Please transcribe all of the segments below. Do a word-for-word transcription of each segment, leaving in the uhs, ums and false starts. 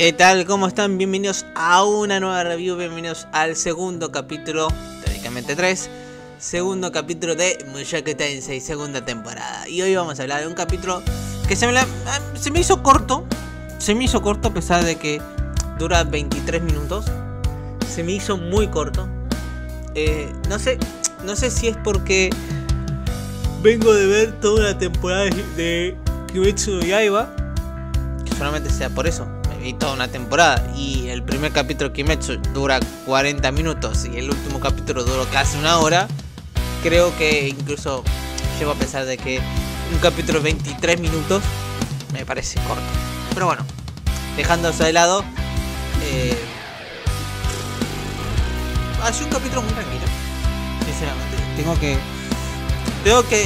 ¿Qué tal? ¿Cómo están? Bienvenidos a una nueva review, bienvenidos al segundo capítulo, técnicamente tres, segundo capítulo de Mushoku Tensei, segunda temporada. Y hoy vamos a hablar de un capítulo que se me, la, se me hizo corto, se me hizo corto a pesar de que dura veintitrés minutos, se me hizo muy corto. Eh, no sé, no sé si es porque vengo de ver toda la temporada de Kimetsu no Yaiba, que solamente sea por eso. Y toda una temporada, y el primer capítulo Kimetsu dura cuarenta minutos y el último capítulo duró casi una hora. Creo que incluso llevo a pensar de que un capítulo de veintitrés minutos me parece corto, pero bueno, dejando eso de lado, eh, ha sido un capítulo muy tranquilo, sinceramente. Tengo que tengo que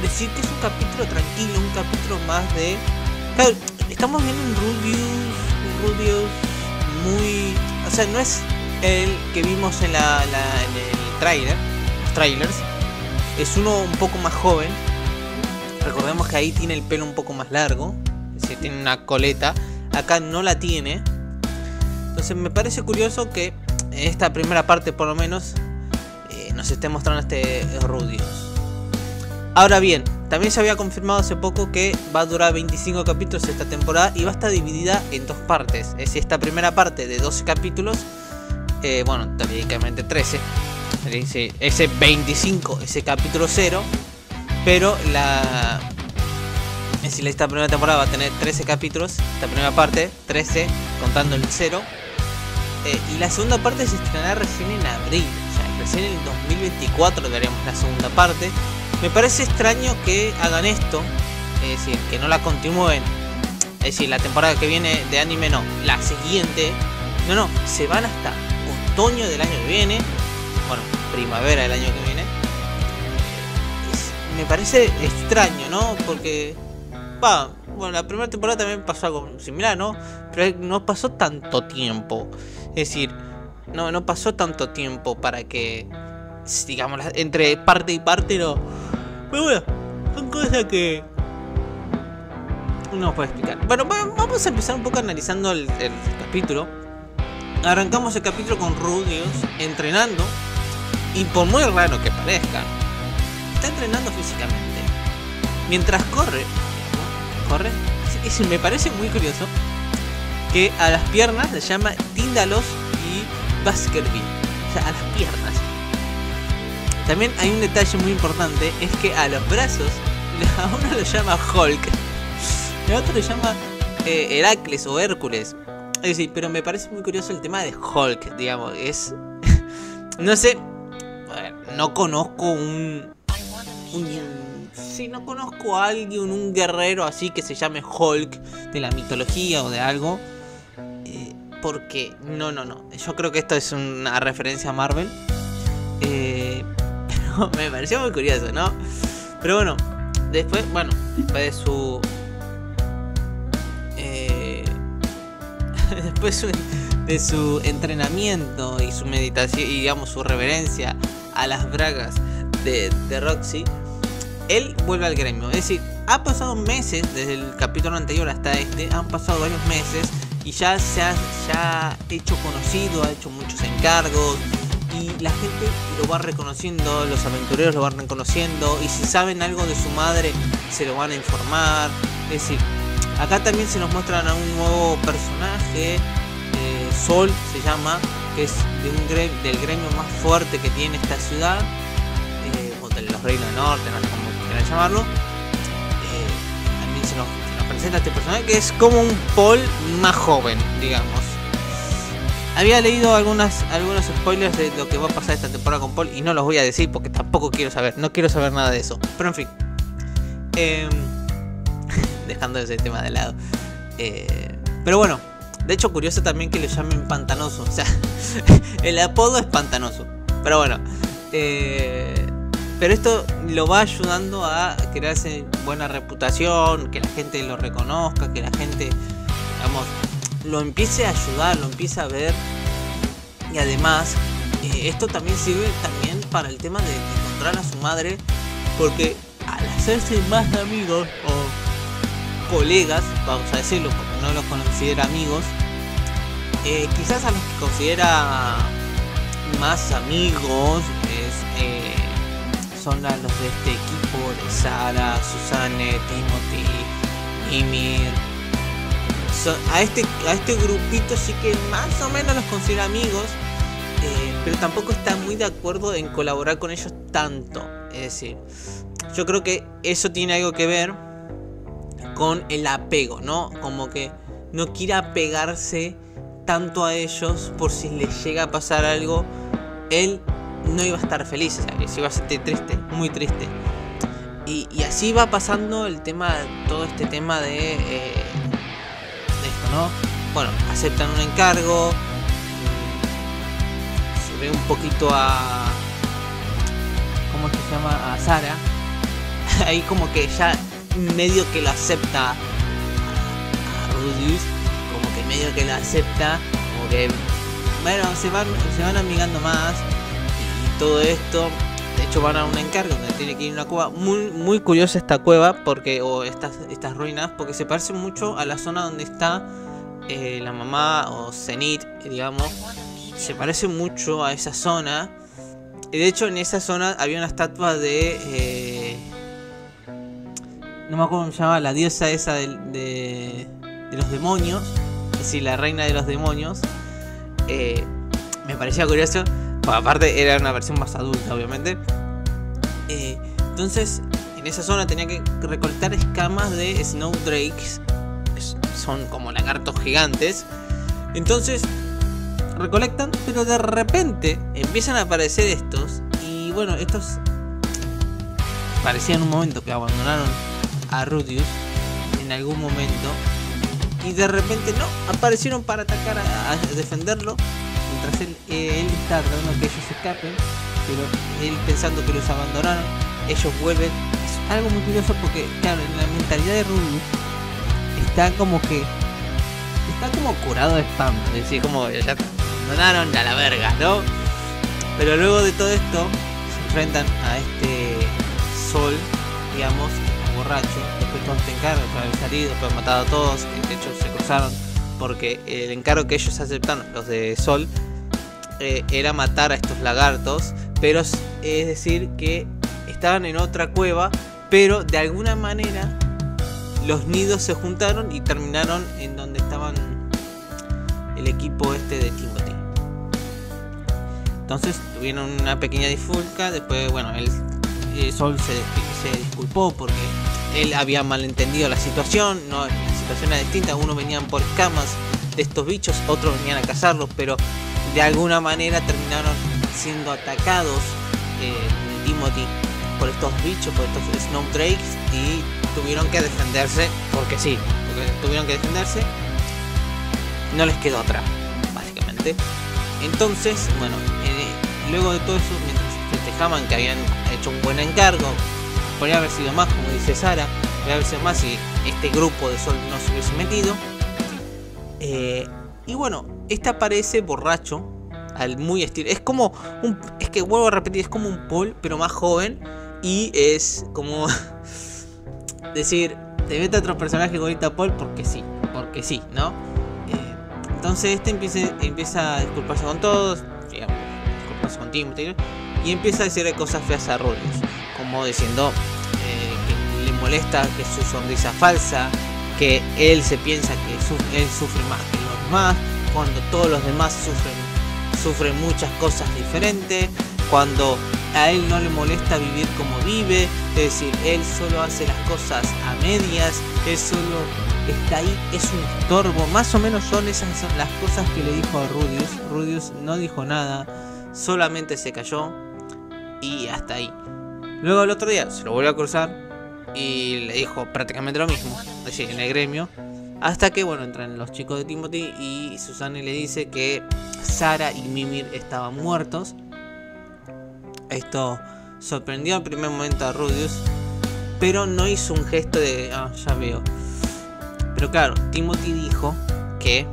decir que es un capítulo tranquilo, un capítulo más de... Claro, estamos viendo un Rudeus, un Rudeus muy... O sea, no es el que vimos en, la, la, en el trailer, los trailers. Es uno un poco más joven. Recordemos que ahí tiene el pelo un poco más largo. Es decir, tiene una coleta. Acá no la tiene. Entonces me parece curioso que en esta primera parte, por lo menos, eh, nos esté mostrando este Rudeus. Ahora bien, también se había confirmado hace poco que va a durar veinticinco capítulos esta temporada y va a estar dividida en dos partes. Es decir, esta primera parte de doce capítulos, eh, bueno, técnicamente trece, ese, ese veinticinco, ese capítulo cero, pero la... Es decir, esta primera temporada va a tener trece capítulos, esta primera parte, trece, contando el cero, eh, y la segunda parte se estrenará recién en abril, o sea, recién en el dos mil veinticuatro veremos la segunda parte. Me parece extraño que hagan esto, es decir, que no la continúen, es decir, la temporada que viene de anime no, la siguiente, no, no, se van hasta otoño del año que viene, bueno, primavera del año que viene. Es, me parece extraño, ¿no? Porque, va, bueno, la primera temporada también pasó algo similar, ¿no? Pero no pasó tanto tiempo, es decir, no, no pasó tanto tiempo para que... digamos, entre parte y parte no. Pero bueno, son cosas que no os puedo explicar. Bueno, vamos a empezar un poco analizando el, el capítulo. Arrancamos el capítulo con Rudeus entrenando. Y por muy raro que parezca, está entrenando físicamente mientras corre. Corre. Y me parece muy curioso que a las piernas se llama Tíndalos y Baskerville. O sea, a las piernas. También hay un detalle muy importante, es que a los brazos, a uno lo llama Hulk, el otro lo llama eh, Heracles o Hércules. Es decir, pero me parece muy curioso el tema de Hulk, digamos, es... no sé, no conozco un... un sí, no conozco a alguien, un guerrero así que se llame Hulk de la mitología o de algo. Eh, porque, no, no, no, yo creo que esto es una referencia a Marvel. Eh... Me pareció muy curioso, ¿no? Pero bueno, después, bueno, después de su... Eh, después su, de su entrenamiento y su meditación, y digamos su reverencia a las bragas de, de Roxy, él vuelve al gremio. Es decir, ha pasado meses, desde el capítulo anterior hasta este, han pasado varios meses y ya se ha, ya ha hecho conocido, ha hecho muchos encargos. Y la gente lo va reconociendo, los aventureros lo van reconociendo. Y si saben algo de su madre, se lo van a informar. Es decir, acá también se nos muestran a un nuevo personaje, eh, Sol se llama, que es de un gre del gremio más fuerte que tiene esta ciudad, eh, o de los Reinos del Norte, no sé cómo quieran llamarlo. eh, También se nos, se nos presenta este personaje, que es como un Paul más joven, digamos. Había leído algunas, algunos spoilers de lo que va a pasar esta temporada con Paul y no los voy a decir porque tampoco quiero saber, no quiero saber nada de eso. Pero en fin, eh, dejando ese tema de lado. Eh, pero bueno, de hecho curioso también que lo llamen Pantanoso, o sea, el apodo es Pantanoso. Pero bueno, eh, pero esto lo va ayudando a crearse buena reputación, que la gente lo reconozca, que la gente, digamos... lo empiece a ayudar, lo empiece a ver. Y además eh, esto también sirve también para el tema de encontrar a su madre, porque al hacerse más amigos o colegas, vamos a decirlo, porque no los considera amigos, eh, quizás a los que considera más amigos es, eh, son a los de este equipo de Sara, Susanne, Timothy, Ymir. So, a, este, a este grupito sí que más o menos los considera amigos, eh, pero tampoco está muy de acuerdo en colaborar con ellos tanto. Es decir, yo creo que eso tiene algo que ver con el apego, ¿no? Como que no quiere apegarse tanto a ellos por si les llega a pasar algo, él no iba a estar feliz, ¿sabes? Iba a ser triste, muy triste. Y, y así va pasando el tema, todo este tema de, eh, de esto, ¿no? Bueno, aceptan un encargo, se ve un poquito a... ¿cómo es que se llama? A Sara. Ahí como que ya medio que lo acepta a Rudeus, como que medio que lo acepta, como que bueno, se van, se van amigando más y todo esto. De hecho van a un encargo donde tiene que ir a una cueva. Muy, muy curiosa esta cueva porque, o estas, estas ruinas, porque se parece mucho a la zona donde está eh, la mamá o Zenith, digamos. Se parece mucho a esa zona. De hecho en esa zona había una estatua de... Eh, no me acuerdo cómo se llamaba, la diosa esa de, de, de los demonios. Es decir, la reina de los demonios. Eh, me parecía curioso. Bueno, aparte era una versión más adulta, obviamente. Eh, entonces, en esa zona tenía que recolectar escamas de Snow Drakes. Son como lagartos gigantes. Entonces, recolectan, pero de repente empiezan a aparecer estos. Y bueno, estos parecían un momento que abandonaron a Rudeus en algún momento. Y de repente no, aparecieron para atacar, a, a defenderlo. Mientras él, eh, él está tratando que ellos escapen, pero él pensando que los abandonaron, ellos vuelven. Es algo muy curioso porque, claro, en la mentalidad de Rudeus está como que... está como curado de espanto, es decir, como que ya abandonaron a la verga, ¿no? Pero luego de todo esto, se enfrentan a este Sol, digamos, borracho, después todos te encargan por haber salido, por haber matado a todos, de hecho se cruzaron porque el encargo que ellos aceptaron, los de Sol, eh, era matar a estos lagartos, pero es decir que estaban en otra cueva, pero de alguna manera los nidos se juntaron y terminaron en donde estaban el equipo este de Timothy. Entonces tuvieron una pequeña disfulca, después bueno, el, el Sol se, se disculpó porque él había malentendido la situación, no, la situación era distinta, unos venían por escamas de estos bichos, otros venían a cazarlos, pero de alguna manera terminaron siendo atacados eh, Timothy por estos bichos, por estos Snow Drakes, y tuvieron que defenderse, porque sí, porque tuvieron que defenderse, no les quedó otra, básicamente. Entonces, bueno, eh, luego de todo eso, mientras festejaban que habían hecho un buen encargo, podría haber sido más, como dice Sara, podría haber sido más si este grupo de Sol no se hubiese metido. Eh, y bueno, este aparece borracho, al muy estilo. Es como un. Es que vuelvo a repetir, es como un Paul, pero más joven. Y es como. decir, te vete a otro personaje igualito a Paul porque sí, porque sí, ¿no? Eh, entonces este empieza, empieza a disculparse con todos, digamos, disculparse con Timothy, y empieza a decirle cosas feas a Rudeus, como diciendo eh, que le molesta, que su sonrisa es falsa, que él se piensa que su él sufre más que los demás, cuando todos los demás sufren, sufren muchas cosas diferentes, cuando a él no le molesta vivir como vive, es decir, él solo hace las cosas a medias, él solo está ahí, es un estorbo, más o menos son esas son las cosas que le dijo a Rudeus. Rudeus no dijo nada, solamente se cayó y hasta ahí. Luego el otro día se lo volvió a cruzar y le dijo prácticamente lo mismo, es decir, en el gremio. Hasta que, bueno, entran los chicos de Timothy y Susanne le dice que Sara y Mimir estaban muertos. Esto sorprendió al primer momento a Rudeus, pero no hizo un gesto de... ah, ya veo. Pero claro, Timothy dijo que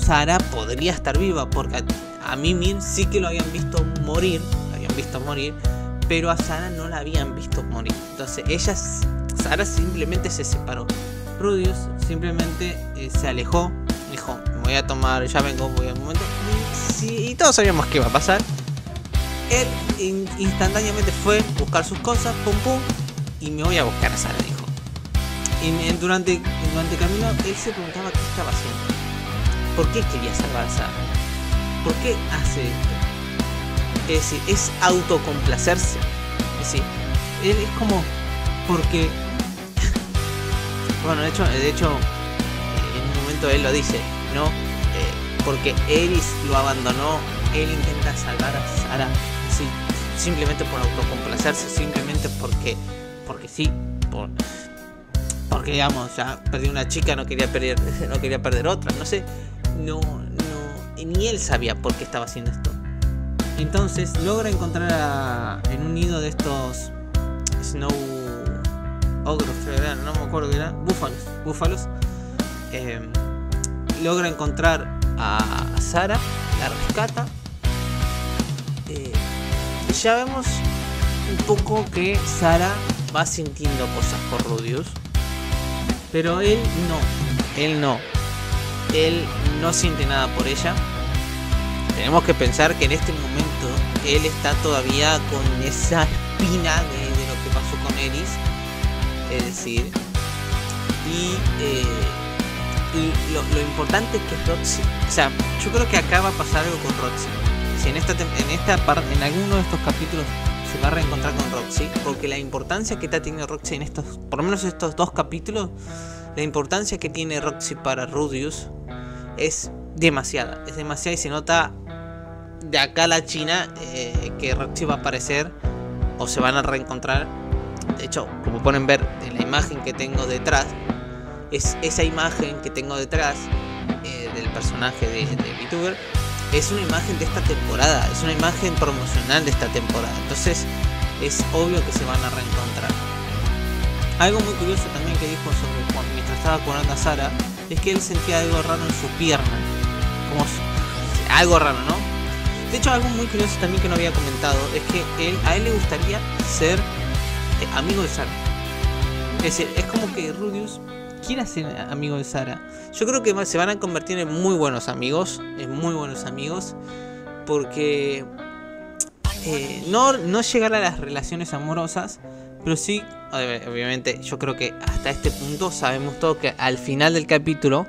Sara podría estar viva, porque a, a Mimir sí que lo habían visto morir, lo habían visto morir, pero a Sara no la habían visto morir. Entonces ella... Sara simplemente se separó. Rudeus simplemente eh, se alejó. Dijo, me voy a tomar, ya vengo, voy a un momento. Y, sí, y todos sabíamos qué iba a pasar. Él in, instantáneamente fue buscar sus cosas, pum pum, y me voy a buscar a Sara, dijo. Y en, durante, durante el camino él se preguntaba qué estaba haciendo. ¿Por qué quería salvar a Sara? ¿Por qué hace esto? Es decir, es autocomplacerse. Es decir, él es como... Porque... Bueno, de hecho, de hecho, en un momento él lo dice, ¿no? Eh, porque Eris lo abandonó, él intenta salvar a Sara, sí, simplemente por autocomplacerse, simplemente porque, porque sí, por, porque digamos, ya perdió una chica, no quería perder, no quería perder otra, no sé, no, no, ni él sabía por qué estaba haciendo esto. Entonces logra encontrar a, en un nido de estos Snow ogros, no me acuerdo que eran, búfalos, búfalos. Eh, logra encontrar a, a Sara, la rescata. Eh, ya vemos un poco que Sara va sintiendo cosas por Rudeus, pero él no, él no, él no siente nada por ella. Tenemos que pensar que en este momento él está todavía con esa espina de, de lo que pasó con Eris. Es decir, y, eh, y lo, lo importante es que Roxy, o sea, yo creo que acá va a pasar algo con Roxy. Si en esta en esta parte, en alguno de estos capítulos se va a reencontrar con Roxy, porque la importancia que está teniendo Roxy en estos, por lo menos estos dos capítulos, la importancia que tiene Roxy para Rudeus es demasiada, es demasiada y se nota de acá a la China eh, que Roxy va a aparecer o se van a reencontrar. De hecho, como pueden ver en la imagen que tengo detrás, es esa imagen que tengo detrás eh, del personaje de, de VTuber, es una imagen de esta temporada, es una imagen promocional de esta temporada. Entonces es obvio que se van a reencontrar. Algo muy curioso también que dijo sobre cuando, mientras estaba curando a Sara, es que él sentía algo raro en su pierna, como su, algo raro, ¿no? De hecho, algo muy curioso también que no había comentado es que él, a él le gustaría ser amigo de Sara. Es, es como que Rudeus quiere ser amigo de Sara. Yo creo que se van a convertir en muy buenos amigos, en muy buenos amigos, porque eh, no, no llegar a las relaciones amorosas, pero sí, obviamente, yo creo que hasta este punto sabemos todo que al final del capítulo,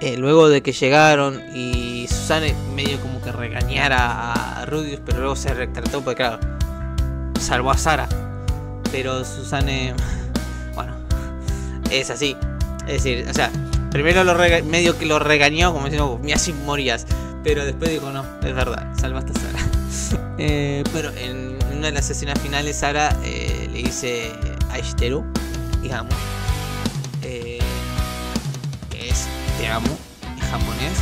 eh, luego de que llegaron y Susanne medio como que regañara a Rudeus, pero luego se retrató porque claro, salvó a Sara. Pero Susanne, bueno, es así. Es decir, o sea, primero lo rega medio que lo regañó, como diciendo, me así morías. Pero después dijo, no, es verdad, salvaste a Sara. eh, pero en una de las escenas finales, Sara eh, le dice Aishteru, digamos, eh, que es te amo en japonés.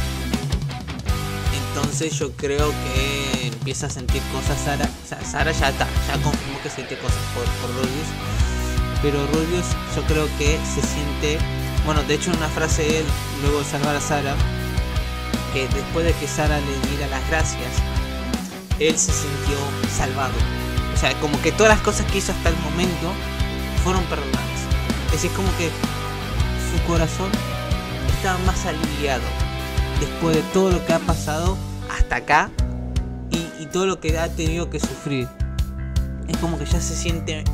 Entonces yo creo que empieza a sentir cosas Sara. O sea, Sara ya está, ya confirmó que siente cosas por, por Rudeus. Pero Rudeus yo creo que se siente... Bueno, de hecho una frase de él, luego de salvar a Sara, que después de que Sara le diera las gracias, él se sintió salvado. O sea, como que todas las cosas que hizo hasta el momento fueron perdonadas. Es decir, como que su corazón estaba más aliviado después de todo lo que ha pasado hasta acá y, y todo lo que ha tenido que sufrir. Es como que ya se siente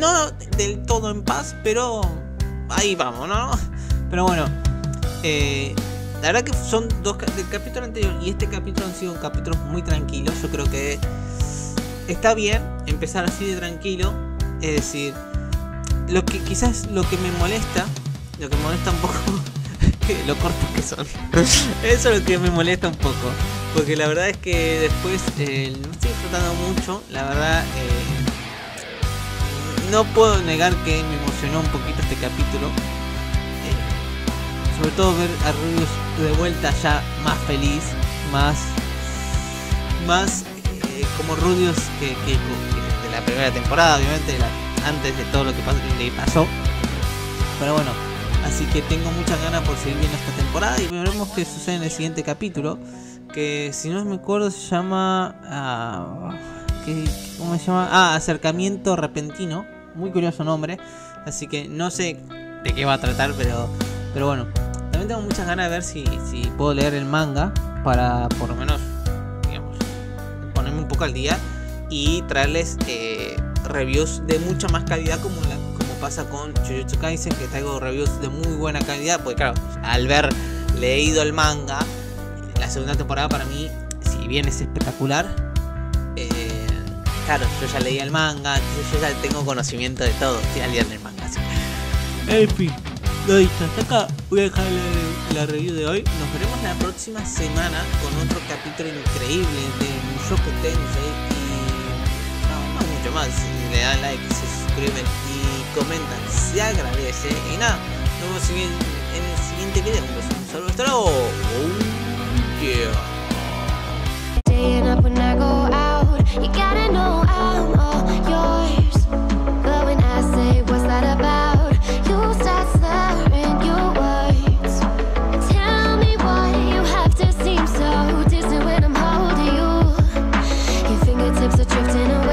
no del todo en paz, pero ahí vamos, ¿no? Pero bueno, eh, la verdad que son dos del capítulo anterior y este capítulo han sido capítulos muy tranquilos. Yo creo que está bien empezar así de tranquilo. Es decir, lo que quizás lo que me molesta, lo que me molesta un poco lo cortos que son. Eso es lo que me molesta un poco, porque la verdad es que después eh, no estoy disfrutando mucho. La verdad, eh, no puedo negar que me emocionó un poquito este capítulo, eh, sobre todo ver a Rudeus de vuelta ya más feliz, más más eh, como Rudeus que, que, que de la primera temporada, obviamente, de la, antes de todo lo que pasó, le pasó. Pero bueno, así que tengo muchas ganas por seguir viendo esta temporada y veremos qué sucede en el siguiente capítulo, que si no me acuerdo se llama... Ah, ¿qué, ¿Cómo se llama? Ah, Acercamiento Repentino. Muy curioso nombre. Así que no sé de qué va a tratar, pero, pero bueno. También tengo muchas ganas de ver si, si puedo leer el manga para por lo menos, digamos, ponerme un poco al día y traerles eh, reviews de mucha más calidad, como la, como pasa con Jujutsu Kaisen, que traigo reviews de muy buena calidad, porque claro, al ver leído el manga, la segunda temporada para mí, si bien es espectacular, eh, claro, yo ya leí el manga, entonces yo ya tengo conocimiento de todo, estoy al día del manga. Así. En fin, lo dicho, hasta acá voy a dejar la, la review de hoy. Nos veremos la próxima semana con otro capítulo increíble de Mushoku Tensei y no, no mucho más. Le dan like, se suscriben y comentan, se agradece. Y nada, nos vemos en, en el siguiente video. Un saludo, hasta luego. Oh, yeah. Staying up when I go out, you gotta know I'm all yours. But when I say what's that about, you start slurring your words. Tell me why you have to seem so distant when I'm holding you. Your fingertips are drifting away.